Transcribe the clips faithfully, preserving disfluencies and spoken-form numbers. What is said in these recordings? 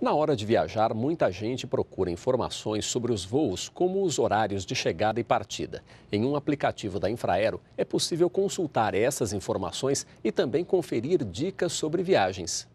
Na hora de viajar, muita gente procura informações sobre os voos, como os horários de chegada e partida. Em um aplicativo da Infraero, é possível consultar essas informações e também conferir dicas sobre viagens.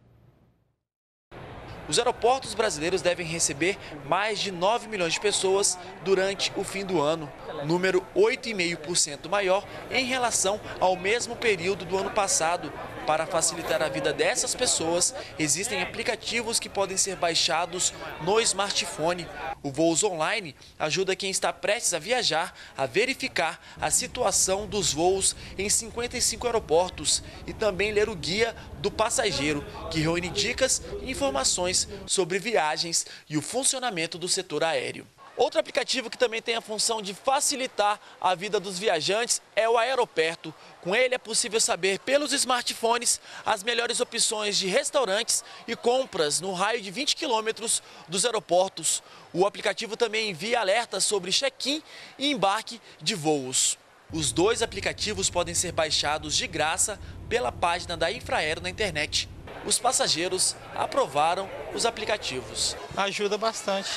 Os aeroportos brasileiros devem receber mais de nove milhões de pessoas durante o fim do ano, número oito vírgula cinco por cento maior em relação ao mesmo período do ano passado. Para facilitar a vida dessas pessoas, existem aplicativos que podem ser baixados no smartphone. O Voos Online ajuda quem está prestes a viajar a verificar a situação dos voos em cinquenta e cinco aeroportos e também ler o Guia do Passageiro, que reúne dicas e informações sobre viagens e o funcionamento do setor aéreo. Outro aplicativo que também tem a função de facilitar a vida dos viajantes é o Aeroporto. Com ele é possível saber pelos smartphones as melhores opções de restaurantes e compras no raio de vinte quilômetros dos aeroportos. O aplicativo também envia alertas sobre check-in e embarque de voos. Os dois aplicativos podem ser baixados de graça pela página da Infraero na internet. Os passageiros aprovaram os aplicativos. Ajuda bastante.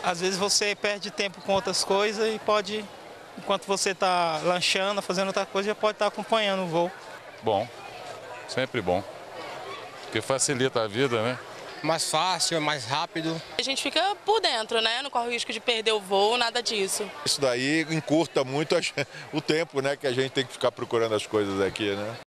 Às vezes você perde tempo com outras coisas e pode, enquanto você está lanchando, fazendo outra coisa, já pode estar acompanhando o voo. Bom, sempre bom, porque facilita a vida, né? Mais fácil, mais rápido. A gente fica por dentro, né? Não corre o risco de perder o voo, nada disso. Isso daí encurta muito o tempo, né, que a gente tem que ficar procurando as coisas aqui, né?